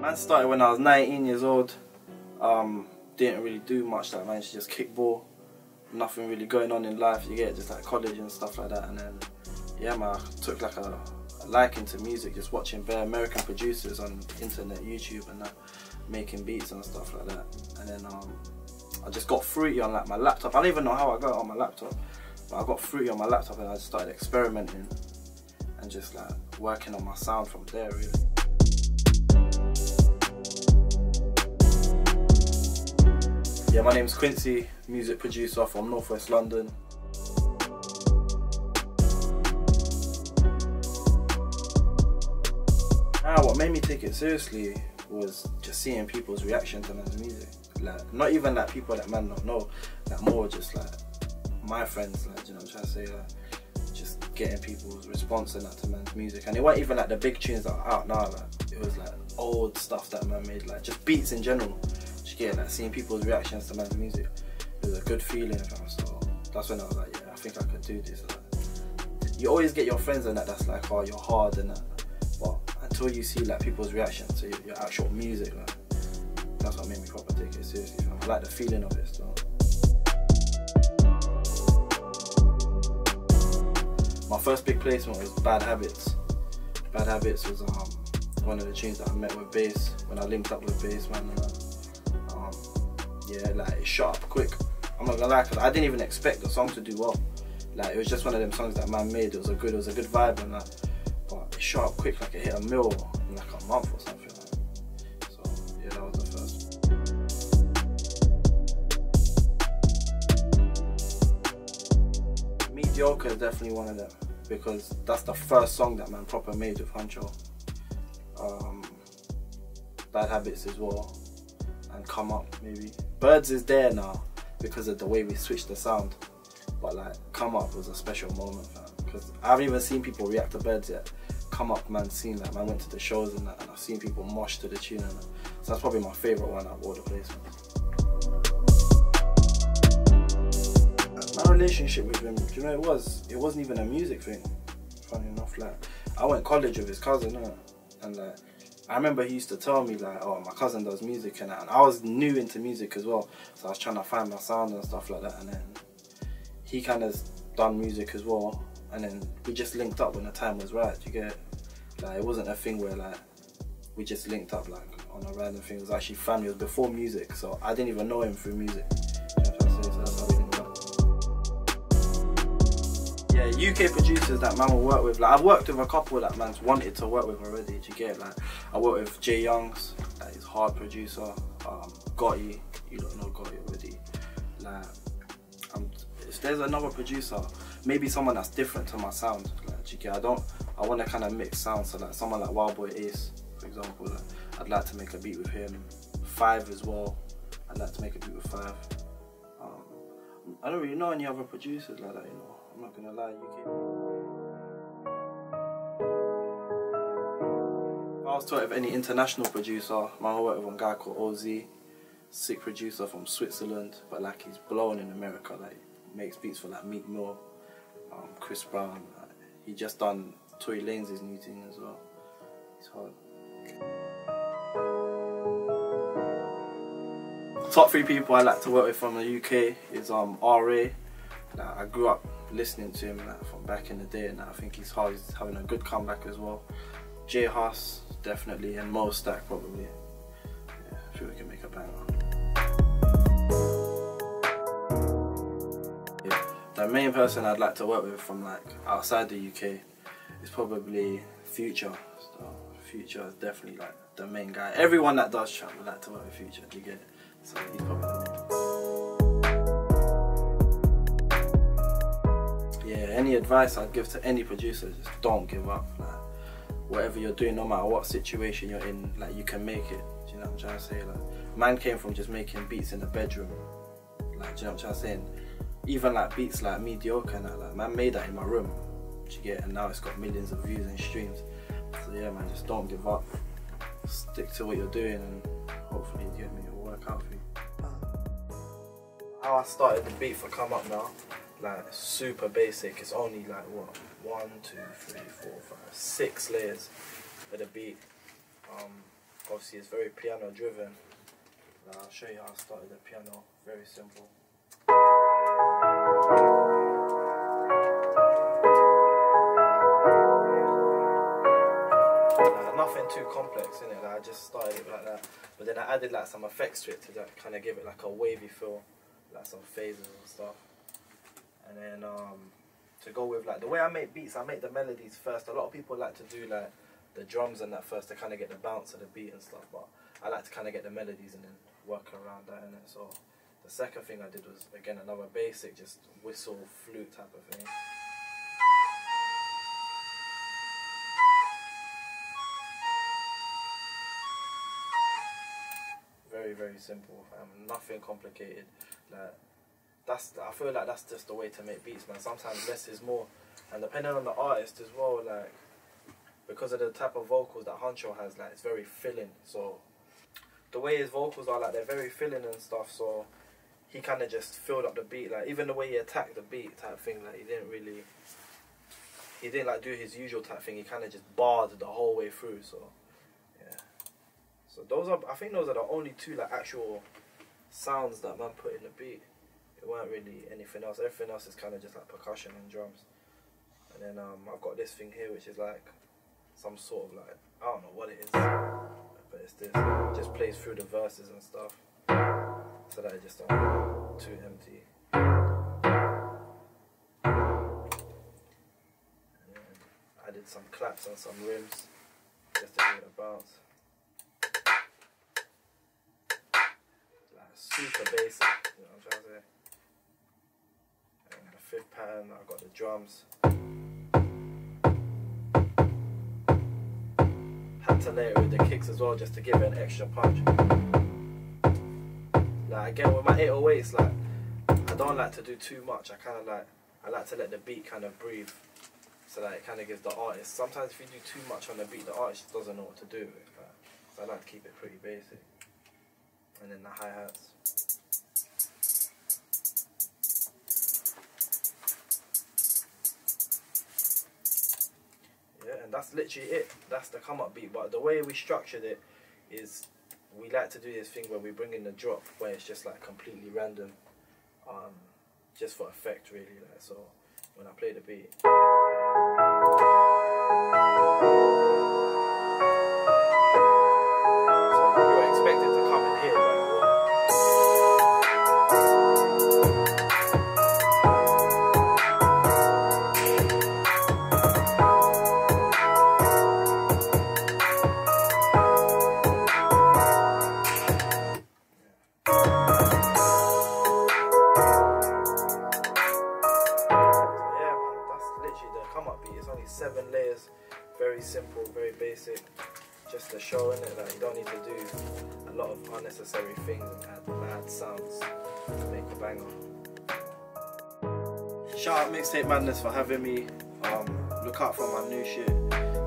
Man started when I was 19 years old. Didn't really do much. Like, managed to just kick ball. Nothing really going on in life. You get just like college and stuff like that. And then yeah, man, I took like a liking to music, just watching bare American producers on internet, YouTube and that, making beats and stuff like that. And then I just got fruity on like my laptop. I don't even know how I got it on my laptop, but I got fruity on my laptop and I just started experimenting and just like working on my sound from there, really. Yeah, my name's Quincy, music producer from Northwest London. Ah, what made me take it seriously was just seeing people's reactions to man's music. Like, not even like people that man don't know, like more just like my friends, like, you know what I'm trying to say, like, just getting people's response and that to man's music. And it weren't even like the big tunes that are out now, like, it was like old stuff that man made, like just beats in general. Yeah, like seeing people's reactions to man's music, it was a good feeling. So that's when I was like, yeah, I think I could do this. Like, you always get your friends and that's like, oh, you're hard and that, but until you see like people's reaction to your actual music, like, that's what made me proper take it seriously. I like the feeling of it. So my first big placement was Bad Habits. Bad Habits was one of the tunes that I met with Bass, when I linked up with Bass, man. Yeah, like it shot up quick. I'm not gonna lie, cause I didn't even expect the song to do well. Like, it was just one of them songs that man made. It was a good vibe and that, but it shot up quick. Like, it hit 1 million in like a month or something. Like. So yeah, that was the first. Mediocre is definitely one of them, because that's the first song that man proper made with Huncho. Bad Habits as well, and Come Up maybe. Birds is there now because of the way we switched the sound, but like Come Up was a special moment, fam, because I haven't even seen people react to Birds yet. Come Up, man, seen that, man, went to the shows and that, and I've seen people mosh to the tune and that. So that's probably my favourite one out of all the placements. My relationship with him, do you know, it wasn't even a music thing, funny enough. Like, I went to college with his cousin, and like, I remember he used to tell me like, oh, my cousin does music and that, and I was new into music as well, so I was trying to find my sound and stuff like that. And then he kind of done music as well, and then we just linked up when the time was right. You get it? Like, it wasn't a thing where like we just linked up like on a random thing. It was actually family. It was before music, so I didn't even know him through music. You know what I'm trying to say? So that's how we linked up. Yeah, UK producers that man will work with. Like, I've worked with a couple that man's wanted to work with already. Do you get it? Like, I worked with Jay Youngs, that is hard producer. Gotti, you don't know Gotti already. Like, if there's another producer, maybe someone that's different to my sound. Like, do you get it? I want to kind of mix sounds. So like someone like Wild Boy Ace, for example, like, I'd like to make a beat with him. Five as well, I'd like to make a beat with Five. I don't really know any other producers like that, you know. I'm not gonna lie, UK. I was taught of any international producer. I worked with one guy called Ozzy, sick producer from Switzerland, but like he's blown in America. Like, makes beats for like Meek Mill, Chris Brown. Like, he just done Tory Lanez's new thing as well. It's hard. Top 3 people I like to work with from the UK is R.A. Like, I grew up listening to him like from back in the day, and I think he's hard. He's having a good comeback as well. Jay Haas definitely, and Mo Stack probably. Yeah, I feel we can make a banger. Yeah, the main person I'd like to work with from like outside the UK is probably Future. So Future is definitely like the main guy. Everyone that does trap would like to work with Future. Do you get it? So he's probably the main. Any advice I'd give to any producer, just don't give up. Like, whatever you're doing, no matter what situation you're in, like, you can make it. Do you know what I'm trying to say? Like, man came from just making beats in the bedroom. Like, do you know what I'm trying to say? Even like beats like Mediocre and that, like, man made that in my room. Do you get it? And now it's got millions of views and streams. So yeah, man, just don't give up. Stick to what you're doing, and hopefully you get me, it'll work out for you. How I started the beat for Come Up now. Like, super basic. It's only like what, 1, 2, 3, 4, 5, 6 layers of the beat. obviously it's very piano driven. And I'll show you how I started the piano, very simple. Nothing too complex in it, like, I just started it like that, but then I added like some effects to it to like, kind of give it like a wavy feel, like some phases and stuff. And then to go with like the way I make beats, I make the melodies first. A lot of people like to do like the drums and that first to kind of get the bounce of the beat and stuff, but I like to kind of get the melodies and then work around that in it. So the second thing I did was again another basic, just whistle flute type of thing. Very simple, nothing complicated. Like that's, I feel like that's just the way to make beats, man. Sometimes less is more, and depending on the artist as well, like because of the type of vocals that Huncho has, like it's very filling. So the way his vocals are, like they're very filling and stuff. So he kind of just filled up the beat, like even the way he attacked the beat type thing, like he didn't like do his usual type thing. He kind of just barred the whole way through. So. So those are, I think those are the only two like actual sounds that man put in the beat. It weren't really anything else. Everything else is kind of just like percussion and drums. And then I've got this thing here which is like some sort of like, I don't know what it is, but it's this. It just plays through the verses and stuff so that it just don't too empty. And then I did some claps and some rims just to give it a bounce. Super basic, you know what I'm trying to say. And the fifth pattern, I've got the drums. Had to layer it with the kicks as well just to give it an extra punch. Like again with my 808s, like I don't like to do too much. I kind of like, I like to let the beat kind of breathe, so that it kind of gives the artist. Sometimes if you do too much on the beat, the artist just doesn't know what to do with it. Like, so I like to keep it pretty basic. And then the hi-hats. Yeah, and that's literally it. That's the come up beat. But the way we structured it is we like to do this thing where we bring in the drop where it's just like completely random, just for effect really. Like, so when I play the beat, just to show in it that like, you don't need to do a lot of unnecessary things and add bad sounds to make a banger. Shout out Mixtape Madness for having me. Look out for my new shit.